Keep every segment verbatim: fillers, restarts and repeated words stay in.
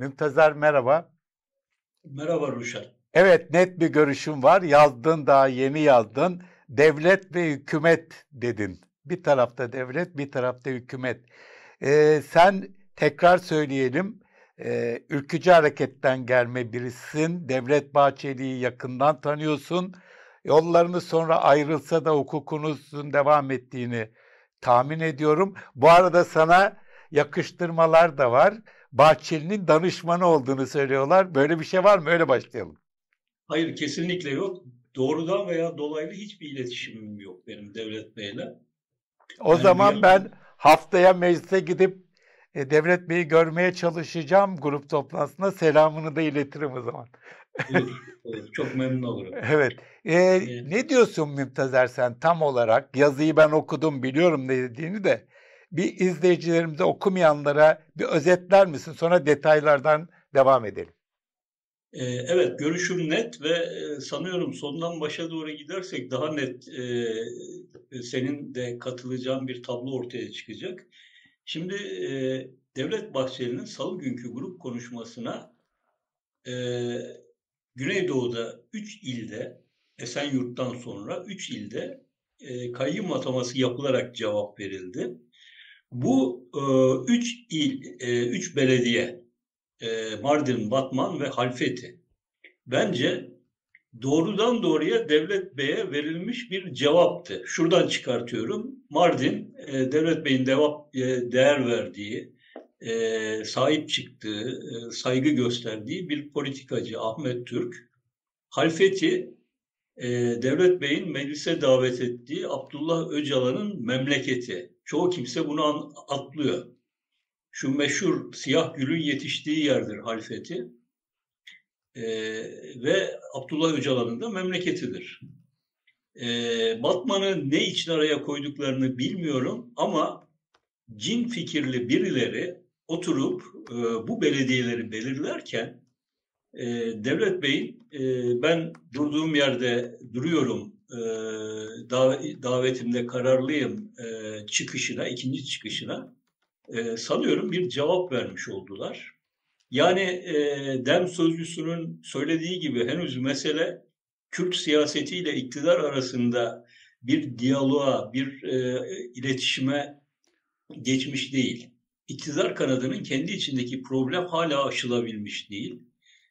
Mümtaz'er merhaba. Merhaba Ruşen. Evet, net bir görüşüm var. Yazdın, daha yeni yazdın. Devlet ve hükümet dedin. Bir tarafta devlet, bir tarafta hükümet. Ee, sen tekrar söyleyelim. Ee, ülkücü hareketten gelme birisin. Devlet Bahçeli'yi yakından tanıyorsun. Yollarını sonra ayrılsa da hukukunuzun devam ettiğini tahmin ediyorum. Bu arada sana yakıştırmalar da var. Bahçeli'nin danışmanı olduğunu söylüyorlar. Böyle bir şey var mı? Öyle başlayalım. Hayır, kesinlikle yok. Doğrudan veya dolaylı hiçbir iletişimim yok benim Devlet Bey'le. O yani zaman bir... ben haftaya meclise gidip e, Devlet Bey'i görmeye çalışacağım, grup toplantısına. Selamını da iletirim o zaman. Olur, olur. Çok memnun olurum. Evet. E, evet. Ne diyorsun Mümtaz'er sen tam olarak? Yazıyı ben okudum, biliyorum ne dediğini de. Bir izleyicilerimize, okumayanlara bir özetler misin? Sonra detaylardan devam edelim. Evet, görüşüm net ve sanıyorum sondan başa doğru gidersek daha net senin de katılacağın bir tablo ortaya çıkacak. Şimdi Devlet Bahçeli'nin salı günkü grup konuşmasına Güneydoğu'da üç ilde, Esenyurt'tan sonra üç ilde kayyum ataması yapılarak cevap verildi. Bu üç il, üç belediye, Mardin, Batman ve Halfeti, bence doğrudan doğruya Devlet Bey'e verilmiş bir cevaptı. Şuradan çıkartıyorum. Mardin, Devlet Bey'in değer verdiği, sahip çıktığı, saygı gösterdiği bir politikacı Ahmet Türk. Halfeti, Devlet Bey'in meclise davet ettiği Abdullah Öcalan'ın memleketi. Çoğu kimse bunu atlıyor. Şu meşhur siyah gülün yetiştiği yerdir Halfeti ee, ve Abdullah Öcalan'ın da memleketidir. Ee, Batman'ı ne için araya koyduklarını bilmiyorum ama cin fikirli birileri oturup e, bu belediyeleri belirlerken e, Devlet Bey'in e, ben durduğum yerde duruyorum, e, dav- davetimde kararlıyım e, çıkışına, ikinci çıkışına Ee, sanıyorum bir cevap vermiş oldular. Yani e, Dem Sözcüsü'nün söylediği gibi henüz mesele Kürt siyasetiyle iktidar arasında bir diyaloğa, bir e, iletişime geçmiş değil. İktidar kanadının kendi içindeki problem hala aşılabilmiş değil.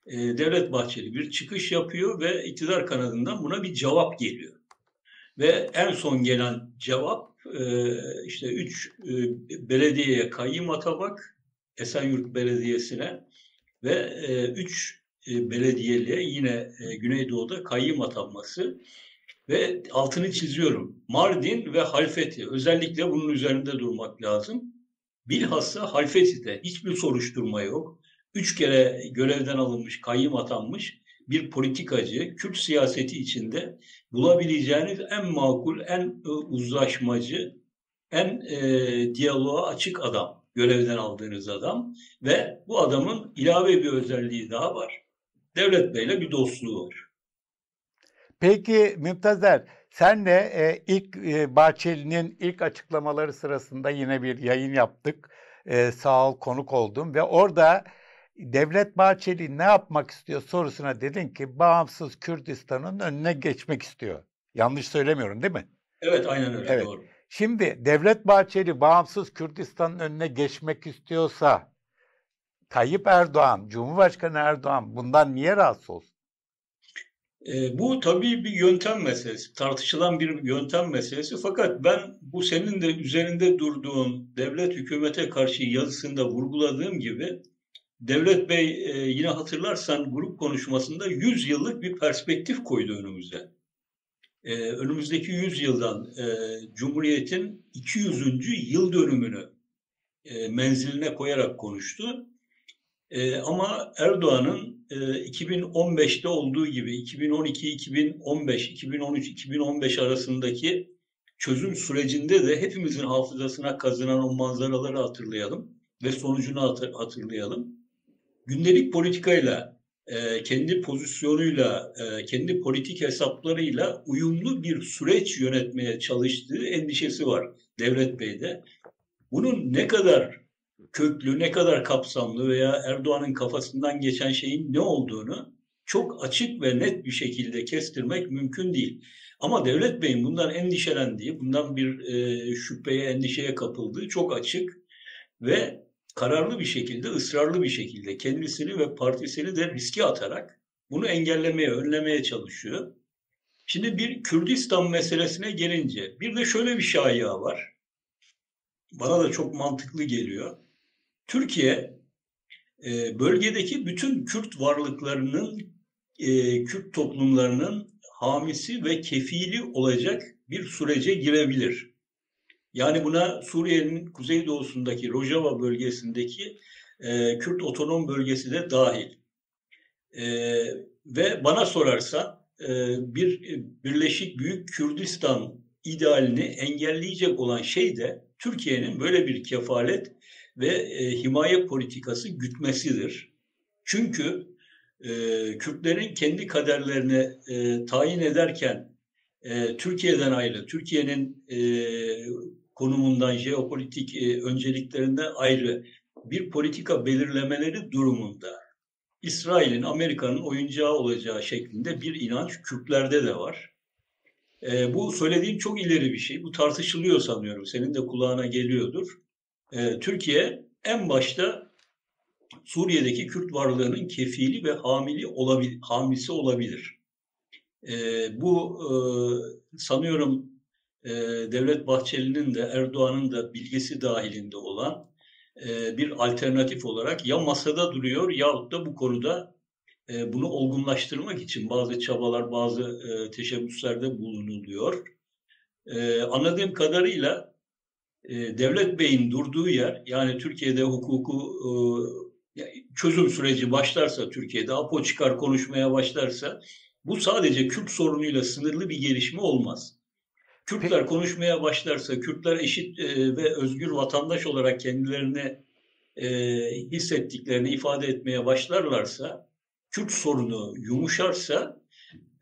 E, Devlet Bahçeli bir çıkış yapıyor ve iktidar kanadından buna bir cevap geliyor. Ve en son gelen cevap işte üç belediyeye kayyum atamak, Esenyurt Belediyesi'ne ve üç belediyeliğe yine Güneydoğu'da kayyum atanması ve altını çiziyorum. Mardin ve Halfeti, özellikle bunun üzerinde durmak lazım. Bilhassa Halfeti'de hiçbir soruşturma yok. Üç kere görevden alınmış, kayyum atanmış bir politikacı, Kürt siyaseti içinde bulabileceğiniz en makul, en uzlaşmacı, en e, diyaloğa açık adam, görevden aldığınız adam. Ve bu adamın ilave bir özelliği daha var. Devlet Bey'le bir dostluğu var. Peki Mümtaz'er, senle e, ilk e, Bahçeli'nin ilk açıklamaları sırasında yine bir yayın yaptık. E, sağ ol, konuk oldum ve orada Devlet Bahçeli ne yapmak istiyor sorusuna dedin ki bağımsız Kürdistan'ın önüne geçmek istiyor. Yanlış söylemiyorum değil mi? Evet, aynen öyle. Evet. Doğru. Şimdi Devlet Bahçeli bağımsız Kürdistan'ın önüne geçmek istiyorsa Tayyip Erdoğan, Cumhurbaşkanı Erdoğan bundan niye rahatsız olsun? E, bu tabii bir yöntem meselesi, tartışılan bir yöntem meselesi. Fakat ben bu senin de üzerinde durduğun devlet hükümete karşı yazısında vurguladığım gibi Devlet Bey yine hatırlarsan grup konuşmasında yüz yıllık bir perspektif koydu önümüze. Önümüzdeki yüz yıldan Cumhuriyet'in iki yüzüncü yıl dönümünü menziline koyarak konuştu. Ama Erdoğan'ın iki bin on beşte olduğu gibi iki bin on iki, iki bin on beş, iki bin on üç, iki bin on beş arasındaki çözüm sürecinde de hepimizin hafızasına kazınan o manzaraları hatırlayalım ve sonucunu hatırlayalım. Gündelik politikayla, kendi pozisyonuyla, kendi politik hesaplarıyla uyumlu bir süreç yönetmeye çalıştığı endişesi var Devlet Bey'de. Bunun ne kadar köklü, ne kadar kapsamlı veya Erdoğan'ın kafasından geçen şeyin ne olduğunu çok açık ve net bir şekilde kestirmek mümkün değil. Ama Devlet Bey'in bundan endişelendiği, bundan bir e, şüpheye, endişeye kapıldığı çok açık ve kararlı bir şekilde, ısrarlı bir şekilde kendisini ve partisini de riske atarak bunu engellemeye, önlemeye çalışıyor. Şimdi bir Kürdistan meselesine gelince, bir de şöyle bir şaiha var. Bana da çok mantıklı geliyor. Türkiye bölgedeki bütün Kürt varlıklarının, Kürt toplumlarının hamisi ve kefili olacak bir sürece girebilir. Yani buna Suriye'nin kuzeydoğusundaki Rojava bölgesindeki Kürt otonom bölgesi de dahil. Ve bana sorarsan bir Birleşik Büyük Kürdistan idealini engelleyecek olan şey de Türkiye'nin böyle bir kefalet ve e, himaye politikası gütmesidir. Çünkü e, Kürtlerin kendi kaderlerini e, tayin ederken e, Türkiye'den ayrı, Türkiye'nin e, konumundan, jeopolitik e, önceliklerinden ayrı bir politika belirlemeleri durumunda İsrail'in, Amerika'nın oyuncağı olacağı şeklinde bir inanç Kürtlerde de var. E, bu söylediğim çok ileri bir şey. Bu tartışılıyor sanıyorum. Senin de kulağına geliyordur. E, Türkiye en başta Suriye'deki Kürt varlığının kefili ve hamili olabil, hamisi olabilir. E, bu e, sanıyorum e, Devlet Bahçeli'nin de Erdoğan'ın da bilgisi dahilinde olan e, bir alternatif olarak ya masada duruyor yahut da bu konuda bunu olgunlaştırmak için bazı çabalar, bazı teşebbüslerde bulunuluyor. Anladığım kadarıyla Devlet Bey'in durduğu yer, yani Türkiye'de hukuku çözüm süreci başlarsa, Türkiye'de APO çıkar konuşmaya başlarsa, bu sadece Kürt sorunuyla sınırlı bir gelişme olmaz. Kürtler konuşmaya başlarsa, Kürtler eşit ve özgür vatandaş olarak kendilerini hissettiklerini ifade etmeye başlarlarsa, Kürt sorunu yumuşarsa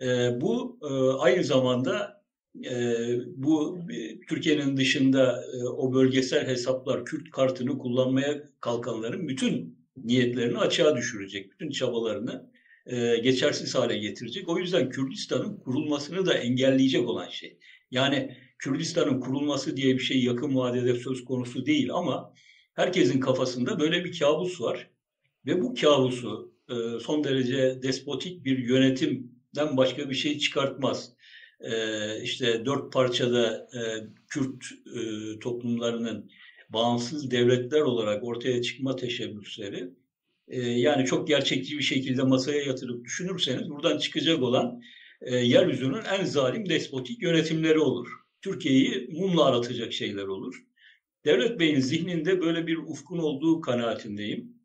e, bu e, aynı zamanda e, bu e, Türkiye'nin dışında e, o bölgesel hesaplar, Kürt kartını kullanmaya kalkanların bütün niyetlerini açığa düşürecek, bütün çabalarını e, geçersiz hale getirecek. O yüzden Kürdistan'ın kurulmasını da engelleyecek olan şey. Yani Kürdistan'ın kurulması diye bir şey yakın vadede söz konusu değil ama herkesin kafasında böyle bir kabus var ve bu kabusu son derece despotik bir yönetimden başka bir şey çıkartmaz. İşte dört parçada Kürt toplumlarının bağımsız devletler olarak ortaya çıkma teşebbüsleri, yani çok gerçekçi bir şekilde masaya yatırıp düşünürseniz buradan çıkacak olan yeryüzünün en zalim despotik yönetimleri olur. Türkiye'yi mumla aratacak şeyler olur. Devlet Bey'in zihninde böyle bir ufkun olduğu kanaatindeyim.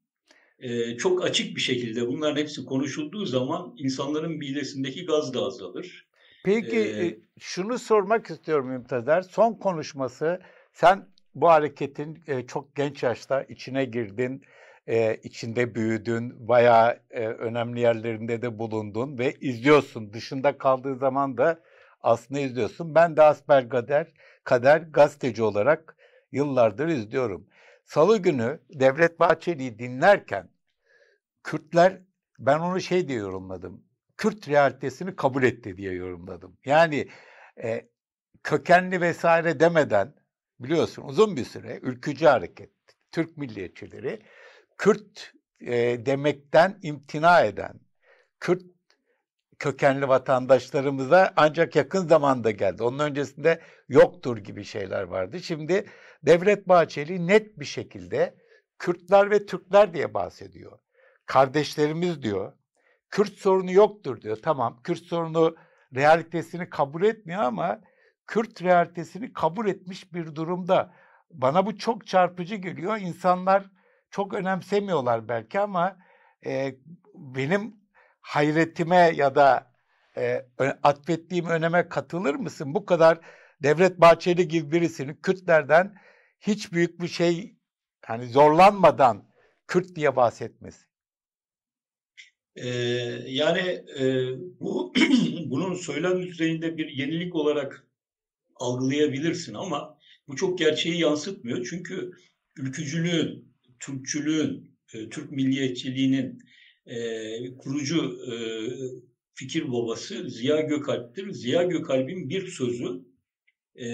Ee, çok açık bir şekilde bunların hepsi konuşulduğu zaman insanların midesindeki gaz da azalır. Peki ee, şunu sormak istiyorum Mümtaz'er. Son konuşması, sen bu hareketin e, çok genç yaşta içine girdin, e, içinde büyüdün, bayağı e, önemli yerlerinde de bulundun ve izliyorsun. Dışında kaldığı zaman da aslında izliyorsun. Ben de asperkader kader gazeteci olarak yıllardır izliyorum. Salı günü Devlet Bahçeli'yi dinlerken Kürtler, ben onu şey diye yorumladım, Kürt realitesini kabul etti diye yorumladım. Yani e, kökenli vesaire demeden, biliyorsun uzun bir süre ülkücü hareket, Türk milliyetçileri Kürt e, demekten imtina eden, Kürt kökenli vatandaşlarımıza ancak yakın zamanda geldi. Onun öncesinde yoktur gibi şeyler vardı. Şimdi Devlet Bahçeli net bir şekilde Kürtler ve Türkler diye bahsediyor. Kardeşlerimiz diyor. Kürt sorunu yoktur diyor. Tamam, Kürt sorunu realitesini kabul etmiyor ama Kürt realitesini kabul etmiş bir durumda. Bana bu çok çarpıcı geliyor. İnsanlar çok önemsemiyorlar belki ama e, benim hayretime ya da e, atfettiğim öneme katılır mısın? Bu kadar Devlet Bahçeli gibi birisinin Kürtlerden hiç büyük bir şey, yani zorlanmadan Kürt diye bahsetmesi. Ee, yani e, bu bunun söylem düzeyinde bir yenilik olarak algılayabilirsin ama bu çok gerçeği yansıtmıyor. Çünkü ülkücülüğün, Türkçülüğün, e, Türk milliyetçiliğinin e, kurucu e, fikir babası Ziya Gökalp'tir. Ziya Gökalp'in bir sözü e,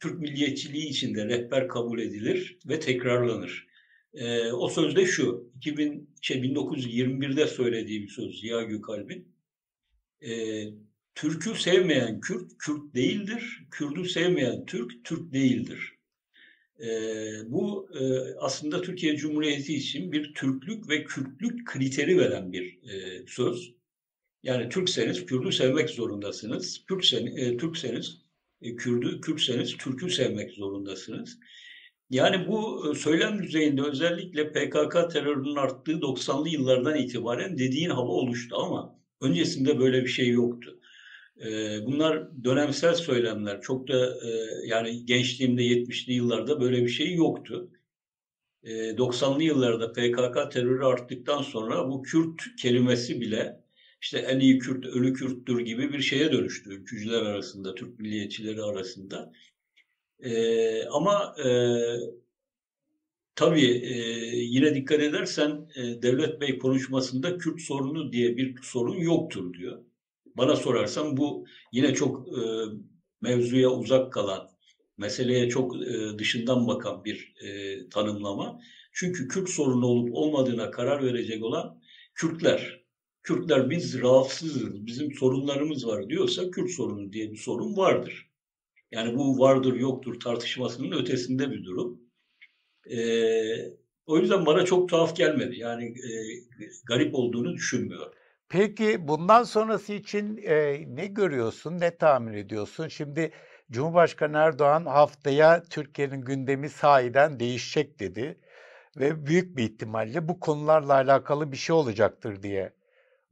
Türk milliyetçiliği içinde rehber kabul edilir ve tekrarlanır. E, o söz de şu, iki bin, şey, bin dokuz yüz yirmi bir'de söylediği bir söz Ziya Gökalp'in. E, Türk'ü sevmeyen Kürt, Kürt değildir. Kürt'ü sevmeyen Türk, Türk değildir. E, bu e, aslında Türkiye Cumhuriyeti için bir Türklük ve Kürtlük kriteri veren bir e, söz. Yani Türkseniz Kürt'ü sevmek zorundasınız. Türksen, e, Türkseniz e, Kürt'ü, Kürtseniz Türk'ü sevmek zorundasınız. Yani bu söylem düzeyinde özellikle P K K terörünün arttığı doksanlı yıllardan itibaren dediğin hava oluştu ama öncesinde böyle bir şey yoktu. Bunlar dönemsel söylemler. Çok da yani gençliğimde yetmişli yıllarda böyle bir şey yoktu. doksanlı yıllarda P K K terörü arttıktan sonra bu Kürt kelimesi bile işte en iyi Kürt, ölü Kürttür gibi bir şeye dönüştü. Ülkücüler arasında, Türk milliyetçileri arasında. Ee, ama e, tabii e, yine dikkat edersen e, Devlet Bey konuşmasında Kürt sorunu diye bir sorun yoktur diyor. Bana sorarsan bu yine çok e, mevzuya uzak kalan, meseleye çok e, dışından bakan bir e, tanımlama. Çünkü Kürt sorunu olup olmadığına karar verecek olan Kürtler. Kürtler biz rahatsızız, bizim sorunlarımız var diyorsa Kürt sorunu diye bir sorun vardır. Yani bu vardır yoktur tartışmasının ötesinde bir durum. Ee, o yüzden bana çok tuhaf gelmedi. Yani e, garip olduğunu düşünmüyorum. Peki bundan sonrası için e, ne görüyorsun, ne tahmin ediyorsun? Şimdi Cumhurbaşkanı Erdoğan haftaya Türkiye'nin gündemi sahiden değişecek dedi. Ve büyük bir ihtimalle bu konularla alakalı bir şey olacaktır diye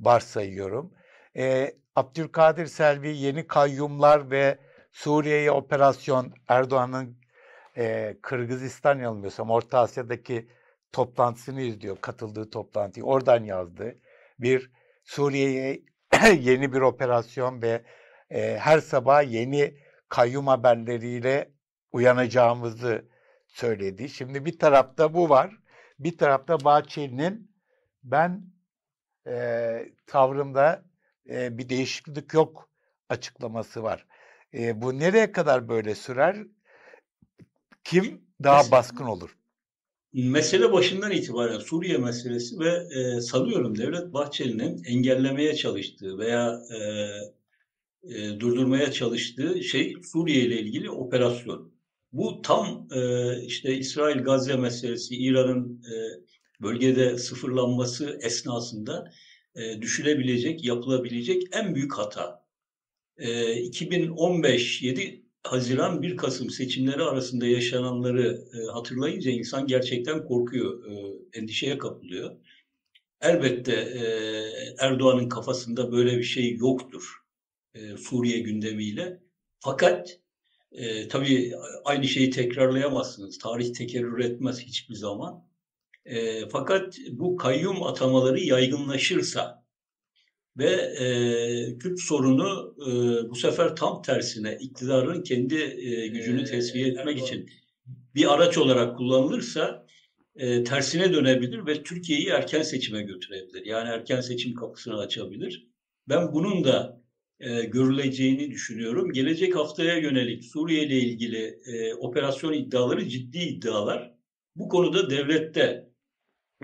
varsayıyorum. E, Abdülkadir Selvi yeni kayyumlar ve Suriye'ye operasyon Erdoğan'ın e, Kırgızistan yanılmıyorsam Orta Asya'daki toplantısını izliyor. Katıldığı toplantıyı oradan yazdı. Bir Suriye'ye yeni bir operasyon ve e, her sabah yeni kayyum haberleriyle uyanacağımızı söyledi. Şimdi bir tarafta bu var. Bir tarafta Bahçeli'nin ben e, tavrımda e, bir değişiklik yok açıklaması var. E, bu nereye kadar böyle sürer? Kim daha mesele, baskın olur? Mesele başından itibaren Suriye meselesi ve e, sanıyorum Devlet Bahçeli'nin engellemeye çalıştığı veya e, e, durdurmaya çalıştığı şey Suriye ile ilgili operasyon. Bu tam e, işte İsrail-Gazze meselesi, İran'ın e, bölgede sıfırlanması esnasında e, düşünebilecek, yapılabilecek en büyük hata. iki bin on beş yedi Haziran bir Kasım seçimleri arasında yaşananları hatırlayınca insan gerçekten korkuyor, endişeye kapılıyor. Elbette Erdoğan'ın kafasında böyle bir şey yoktur Suriye gündemiyle. Fakat tabii aynı şeyi tekrarlayamazsınız. Tarih tekerrür etmez hiçbir zaman. Fakat bu kayyum atamaları yaygınlaşırsa ve e, Kürt sorunu e, bu sefer tam tersine iktidarın kendi e, gücünü tesviye etmek için bir araç olarak kullanılırsa e, tersine dönebilir ve Türkiye'yi erken seçime götürebilir. Yani erken seçim kapısını açabilir. Ben bunun da e, görüleceğini düşünüyorum. Gelecek haftaya yönelik Suriye ile ilgili e, operasyon iddiaları ciddi iddialar. Bu konuda devlette,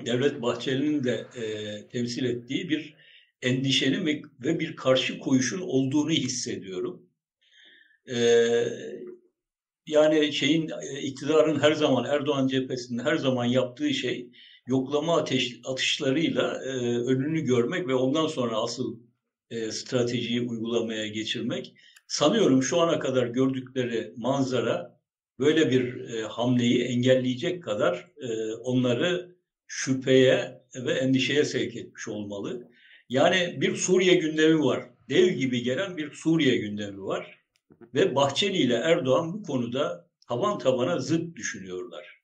Devlet Bahçeli'nin de e, temsil ettiği bir endişenin ve bir karşı koyuşun olduğunu hissediyorum. Ee, yani şeyin iktidarın her zaman Erdoğan cephesinin her zaman yaptığı şey yoklama ateş, atışlarıyla e, önünü görmek ve ondan sonra asıl e, stratejiyi uygulamaya geçirmek. Sanıyorum şu ana kadar gördükleri manzara böyle bir e, hamleyi engelleyecek kadar e, onları şüpheye ve endişeye sevk etmiş olmalı. Yani bir Suriye gündemi var. Dev gibi gelen bir Suriye gündemi var. Ve Bahçeli ile Erdoğan bu konuda taban tabana zıt düşünüyorlar.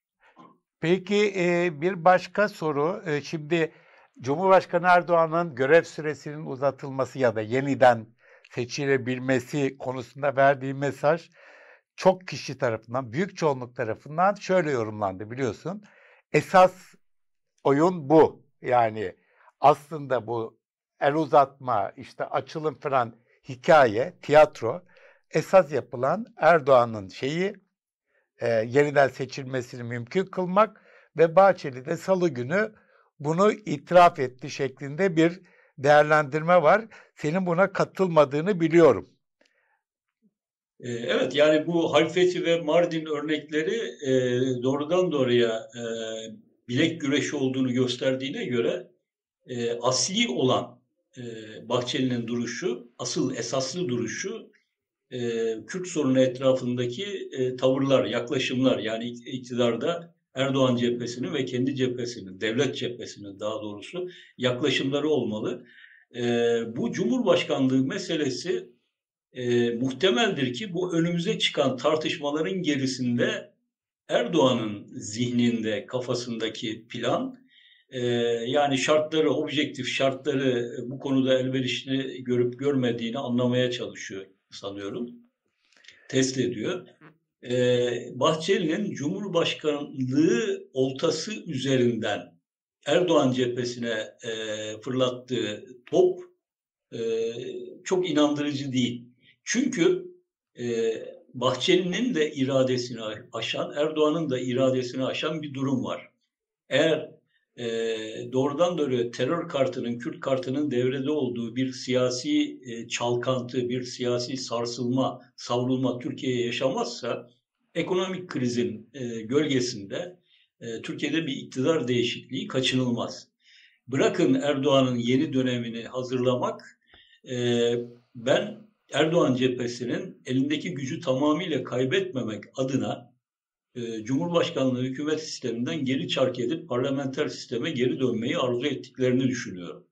Peki bir başka soru. Şimdi Cumhurbaşkanı Erdoğan'ın görev süresinin uzatılması ya da yeniden seçilebilmesi konusunda verdiği mesaj çok kişi tarafından, büyük çoğunluk tarafından şöyle yorumlandı biliyorsun. Esas oyun bu. Yani aslında bu el uzatma, işte açılım falan hikaye, tiyatro. Esas yapılan Erdoğan'ın şeyi e, yeniden seçilmesini mümkün kılmak ve Bahçeli de salı günü bunu itiraf etti şeklinde bir değerlendirme var. Senin buna katılmadığını biliyorum. Evet, yani bu Halfeti ve Mardin örnekleri doğrudan doğruya bilek güreşi olduğunu gösterdiğine göre asli olan Bahçeli'nin duruşu, asıl esaslı duruşu Kürt sorunu etrafındaki tavırlar, yaklaşımlar, yani iktidarda Erdoğan cephesinin ve kendi cephesinin, devlet cephesinin daha doğrusu yaklaşımları olmalı. Bu Cumhurbaşkanlığı meselesi E, muhtemeldir ki bu önümüze çıkan tartışmaların gerisinde Erdoğan'ın zihninde, kafasındaki plan, e, yani şartları, objektif şartları bu konuda elverişli görüp görmediğini anlamaya çalışıyor sanıyorum. Test ediyor. E, Bahçeli'nin Cumhurbaşkanlığı oltası üzerinden Erdoğan cephesine e, fırlattığı top e, çok inandırıcı değil. Çünkü e, Bahçeli'nin de iradesini aşan, Erdoğan'ın da iradesini aşan bir durum var. Eğer e, doğrudan doğruya terör kartının, Kürt kartının devrede olduğu bir siyasi e, çalkantı, bir siyasi sarsılma, savrulma Türkiye'ye yaşamazsa, ekonomik krizin e, gölgesinde e, Türkiye'de bir iktidar değişikliği kaçınılmaz. Bırakın Erdoğan'ın yeni dönemini hazırlamak, e, ben... Erdoğan cephesinin elindeki gücü tamamıyla kaybetmemek adına e, Cumhurbaşkanlığı hükümet sisteminden geri çark edip parlamenter sisteme geri dönmeyi arzu ettiklerini düşünüyorum.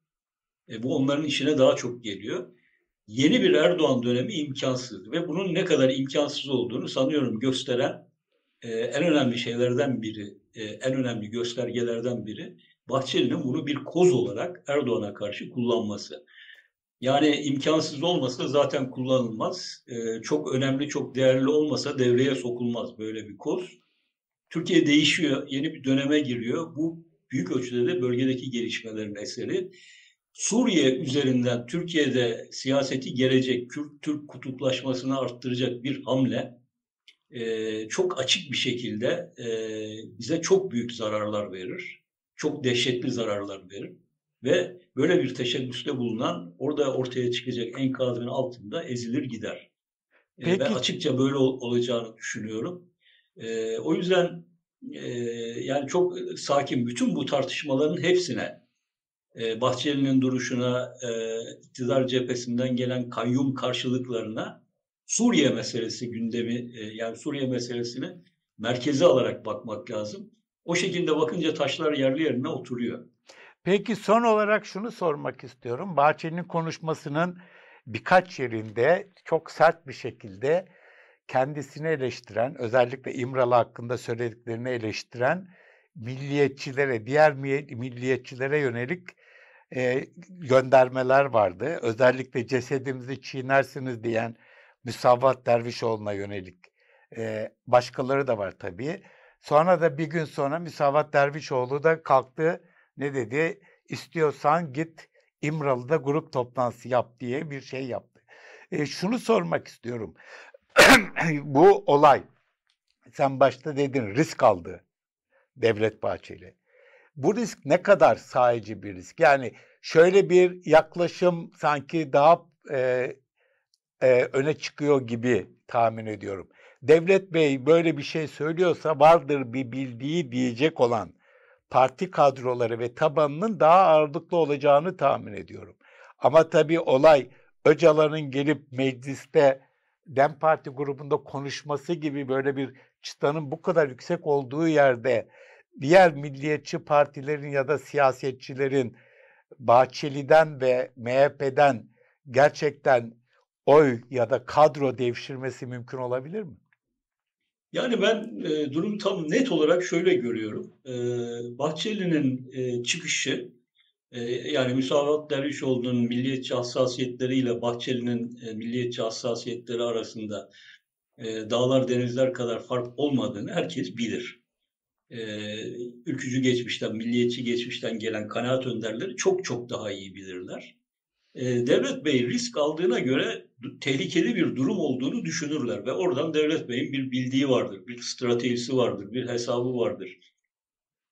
E, bu onların işine daha çok geliyor. Yeni bir Erdoğan dönemi imkansız ve bunun ne kadar imkansız olduğunu sanıyorum gösteren e, en önemli şeylerden biri, e, en önemli göstergelerden biri Bahçeli'nin bunu bir koz olarak Erdoğan'a karşı kullanması. Yani imkansız olmasa zaten kullanılmaz. Ee, çok önemli, çok değerli olmasa devreye sokulmaz böyle bir koz. Türkiye değişiyor, yeni bir döneme giriyor. Bu büyük ölçüde de bölgedeki gelişmelerin eseri. Suriye üzerinden Türkiye'de siyaseti gelecek, Kürt-Türk kutuplaşmasını arttıracak bir hamle e, çok açık bir şekilde e, bize çok büyük zararlar verir. Çok dehşetli zararlar verir. Ve böyle bir teşebbüste bulunan orada ortaya çıkacak enkazın altında ezilir gider. Peki. Ben açıkça böyle ol, olacağını düşünüyorum. E, o yüzden e, yani çok sakin bütün bu tartışmaların hepsine, e, Bahçeli'nin duruşuna, e, iktidar cephesinden gelen kayyum karşılıklarına, Suriye meselesi gündemi, e, yani Suriye meselesini merkeze alarak bakmak lazım. O şekilde bakınca taşlar yerli yerine oturuyor. Peki son olarak şunu sormak istiyorum. Bahçeli'nin konuşmasının birkaç yerinde çok sert bir şekilde kendisini eleştiren, özellikle İmralı hakkında söylediklerini eleştiren milliyetçilere, diğer milliyetçilere yönelik e, göndermeler vardı. Özellikle cesedimizi çiğnersiniz diyen Müsavat Dervişoğlu'na yönelik. E, başkaları da var tabii. Sonra da bir gün sonra Müsavat Dervişoğlu da kalktı. Ne dedi? İstiyorsan git İmralı'da grup toplantısı yap diye bir şey yaptı. E, şunu sormak istiyorum. Bu olay, sen başta dedin, risk aldı Devlet Bahçeli. Bu risk ne kadar sahici bir risk? Yani şöyle bir yaklaşım sanki daha e, e, öne çıkıyor gibi tahmin ediyorum. Devlet Bey böyle bir şey söylüyorsa vardır bir bildiği diyecek olan parti kadroları ve tabanının daha ağırlıklı olacağını tahmin ediyorum. Ama tabii olay Öcalan'ın gelip mecliste Dem Parti grubunda konuşması gibi böyle bir çıtanın bu kadar yüksek olduğu yerde diğer milliyetçi partilerin ya da siyasetçilerin Bahçeli'den ve M H P'den gerçekten oy ya da kadro devşirmesi mümkün olabilir mi? Yani ben e, durum tam net olarak şöyle görüyorum. E, Bahçeli'nin e, çıkışı, e, yani Müsavat Dervişoğlu'nun milliyetçi hassasiyetleriyle Bahçeli'nin e, milliyetçi hassasiyetleri arasında e, dağlar denizler kadar fark olmadığını herkes bilir. Ee, ülkücü geçmişten, milliyetçi geçmişten gelen kanaat önderleri çok çok daha iyi bilirler. Ee, Devlet Bey risk aldığına göre tehlikeli bir durum olduğunu düşünürler ve oradan Devlet Bey'in bir bildiği vardır, bir stratejisi vardır, bir hesabı vardır.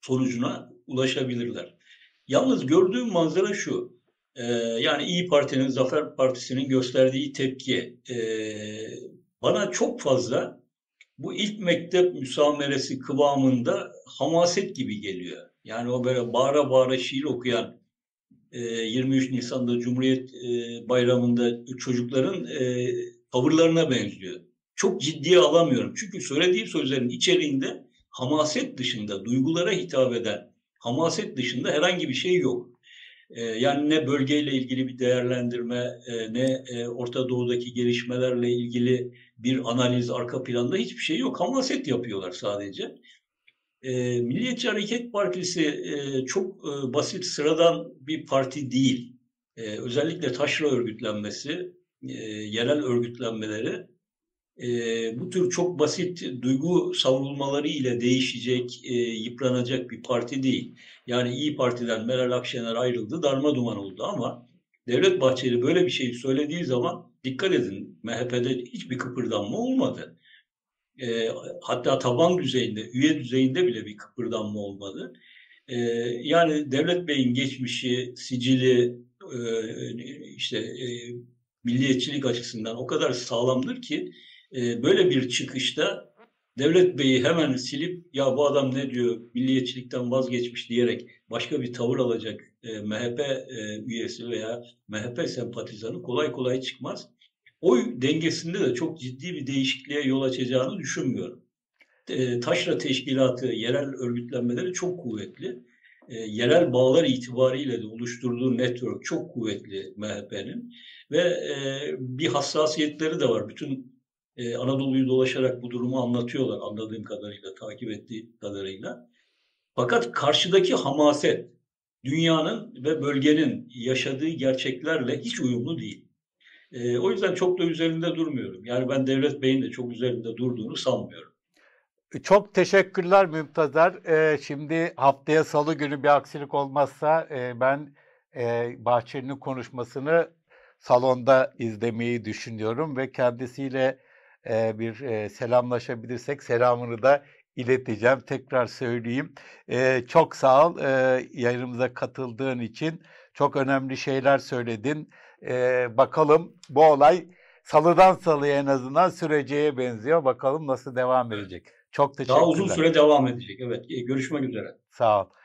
Sonucuna ulaşabilirler. Yalnız gördüğüm manzara şu, e, yani İYİ Parti'nin, Zafer Partisi'nin gösterdiği tepki e, bana çok fazla bu ilk mektep müsameresi kıvamında hamaset gibi geliyor. Yani o böyle bağıra bağıra şiir okuyan yirmi üç Nisan'da Cumhuriyet Bayramı'nda çocukların tavırlarına benziyor. Çok ciddiye alamıyorum. Çünkü söylediğim sözlerin içeriğinde hamaset dışında, duygulara hitap eden hamaset dışında herhangi bir şey yok. Yani ne bölgeyle ilgili bir değerlendirme, ne Orta Doğu'daki gelişmelerle ilgili bir analiz, arka planda hiçbir şey yok. Hamaset yapıyorlar sadece. E, Milliyetçi Hareket Partisi e, çok e, basit, sıradan bir parti değil. E, özellikle taşra örgütlenmesi, e, yerel örgütlenmeleri e, bu tür çok basit duygu savrulmaları ile değişecek, e, yıpranacak bir parti değil. Yani İYİ Parti'den Meral Akşener ayrıldı, darmaduman oldu ama Devlet Bahçeli böyle bir şey söylediği zaman dikkat edin, M H P'de hiçbir kıpırdanma olmadı. E, hatta taban düzeyinde, üye düzeyinde bile bir kıpırdanma olmadı. E, yani Devlet Bey'in geçmişi, sicili, e, işte e, milliyetçilik açısından o kadar sağlamdır ki e, böyle bir çıkışta Devlet Bey'i hemen silip ya bu adam ne diyor, milliyetçilikten vazgeçmiş diyerek başka bir tavır alacak e, M H P e, üyesi veya M H P sempatizanı kolay kolay çıkmaz. Oy dengesinde de çok ciddi bir değişikliğe yol açacağını düşünmüyorum. E, taşra teşkilatı, yerel örgütlenmeleri çok kuvvetli. E, yerel bağlar itibariyle de oluşturduğu network çok kuvvetli M H P'nin. Ve e, bir hassasiyetleri de var. Bütün e, Anadolu'yu dolaşarak bu durumu anlatıyorlar anladığım kadarıyla, takip ettiğim kadarıyla. Fakat karşıdaki hamaset dünyanın ve bölgenin yaşadığı gerçeklerle hiç uyumlu değil. E, o yüzden çok da üzerinde durmuyorum. Yani ben Devlet Bey'in de çok üzerinde durduğunu sanmıyorum. Çok teşekkürler Mümtaz'er. E, şimdi haftaya Salı günü bir aksilik olmazsa e, ben e, Bahçeli'nin konuşmasını salonda izlemeyi düşünüyorum ve kendisiyle e, bir e, selamlaşabilirsek selamını da ileteceğim. Tekrar söyleyeyim. E, çok sağ ol e, yayınımıza katıldığın için. Çok önemli şeyler söyledin. Ee, bakalım bu olay salıdan salıya en azından süreceğe benziyor. Bakalım nasıl devam edecek. Çok teşekkürler. Daha uzun süre devam edecek. Evet. Görüşmek üzere. Sağ ol.